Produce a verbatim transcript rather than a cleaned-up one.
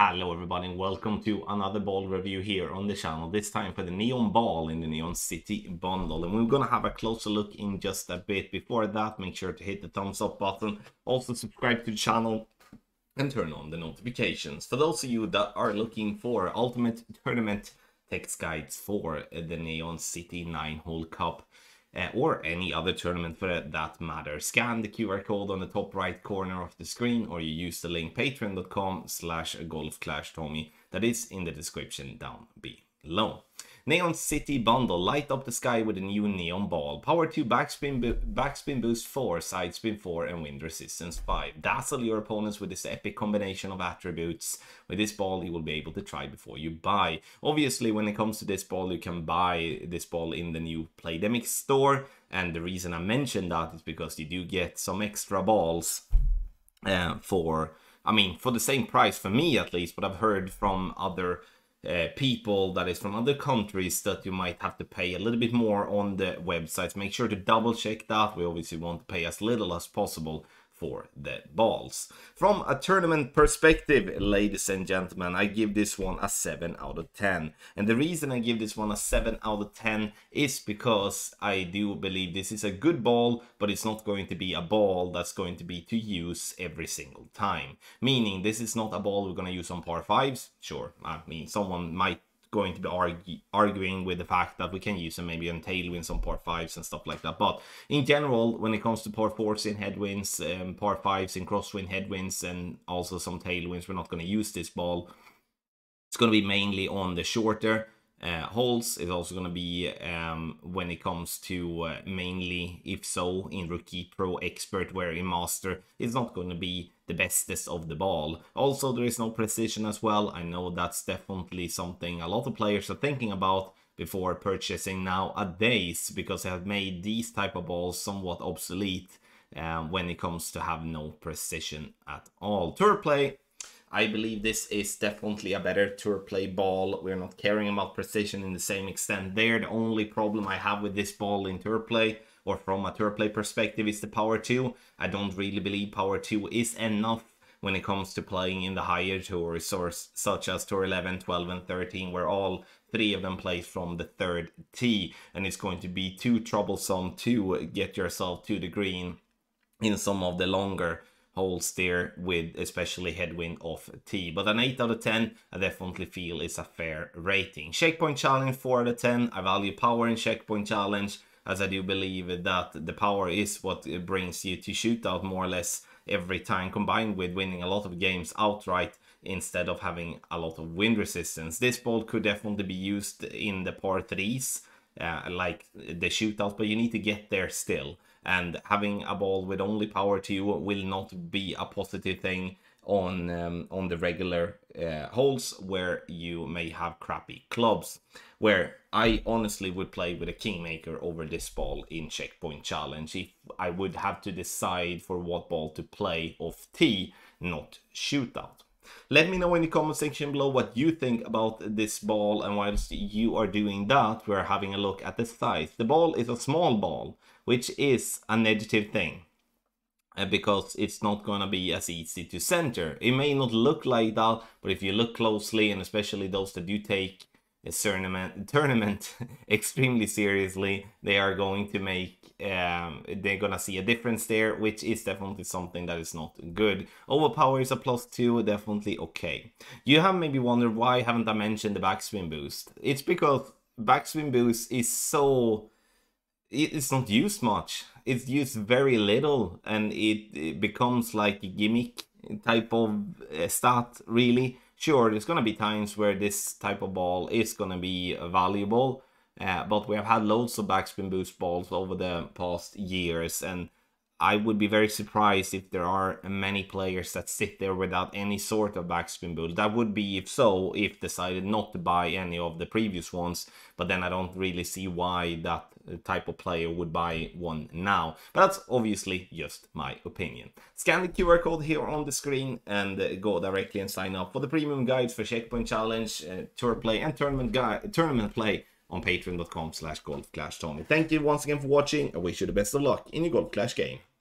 Hello everybody and welcome to another ball review here on the channel, this time for the Neon Ball in the Neon City bundle, and we're gonna have a closer look in just a bit. Before that, make sure to hit the thumbs up button, also subscribe to the channel and turn on the notifications for those of you that are looking for ultimate tournament text guides for the Neon City nine hole cup Uh, or any other tournament for that matter. Scan the Q R code on the top right corner of the screen, or you use the link patreon.com slash Golf Clash Tommy that is in the description down below. Neon City bundle: light up the sky with a new neon ball, power two, backspin, bo backspin boost four, sidespin four, and wind resistance five. Dazzle your opponents with this epic combination of attributes. With this ball, you will be able to try before you buy. Obviously, when it comes to this ball, you can buy this ball in the new Playdemic store. And the reason I mentioned that is because you do get some extra balls uh, for, I mean, for the same price, for me at least, but I've heard from other Uh, people that is from other countries that you might have to pay a little bit more on the websites. Make sure to double check that. We obviously want to pay as little as possible for the balls. From a tournament perspective, ladies and gentlemen, I give this one a seven out of ten, and the reason I give this one a seven out of ten is because I do believe this is a good ball, but it's not going to be a ball that's going to be to use every single time, meaning this is not a ball we're going to use on par fives. Sure, I mean, someone might going to be argue, arguing with the fact that we can use them maybe on tailwinds, on par fives and stuff like that, but in general, when it comes to par fours in headwinds, um, par fives in crosswind headwinds, and also some tailwinds, we're not going to use this ball. It's going to be mainly on the shorter uh, holes. It's also going to be um, when it comes to uh, mainly, if so, in Rookie, Pro, Expert, where in Master, it's not going to be the bestest of the ball. Also, there is no precision as well. I know that's definitely something a lot of players are thinking about before purchasing nowadays, because they have made these type of balls somewhat obsolete uh, when it comes to have no precision at all. Tour play, I believe this is definitely a better tour play ball. We're not caring about precision in the same extent there. The only problem I have with this ball in tour play, or from a tour play perspective, is the power two. I don't really believe power two is enough when it comes to playing in the higher tours, or such as tour eleven, twelve and thirteen, where all three of them play from the third tee, and it's going to be too troublesome to get yourself to the green in some of the longer holes there, with especially headwind off tee. But an eight out of ten I definitely feel is a fair rating. Checkpoint challenge, four out of ten. I value power in checkpoint challenge, as I do believe that the power is what brings you to shootout more or less every time, combined with winning a lot of games outright instead of having a lot of wind resistance. This ball could definitely be used in the par threes, uh, like the shootout, but you need to get there still. And having a ball with only power two will not be a positive thing on um, on the regular uh, holes, where you may have crappy clubs, where I honestly would play with a Kingmaker over this ball in checkpoint challenge if I would have to decide for what ball to play off tee, not shootout. Let me know in the comment section below what you think about this ball, and whilst you are doing that, we're having a look at the size. The ball is a small ball, which is a negative thing, because it's not going to be as easy to center. It may not look like that, but if you look closely, and especially those that do take a tournament, tournament extremely seriously, they are going to make, um, they're going to see a difference there, which is definitely something that is not good. Overpower is a plus two, definitely okay. You have maybe wondered, why haven't I mentioned the backspin boost? It's because backspin boost is so... it's not used much. It's used very little, and it, it becomes like a gimmick type of uh, stat, really. Sure, there's going to be times where this type of ball is going to be valuable, uh, but we have had loads of backspin boost balls over the past years, and I would be very surprised if there are many players that sit there without any sort of backspin boost. That would be, if so, if decided not to buy any of the previous ones, but then I don't really see why that type of player would buy one now. But that's obviously just my opinion. Scan the Q R code here on the screen and go directly and sign up for the premium guides for Checkpoint Challenge, uh, Tour Play and Tournament, guide, tournament Play on patreon.com slash Golf Clash Tommy. Thank you once again for watching. I wish you the best of luck in your Golf Clash game.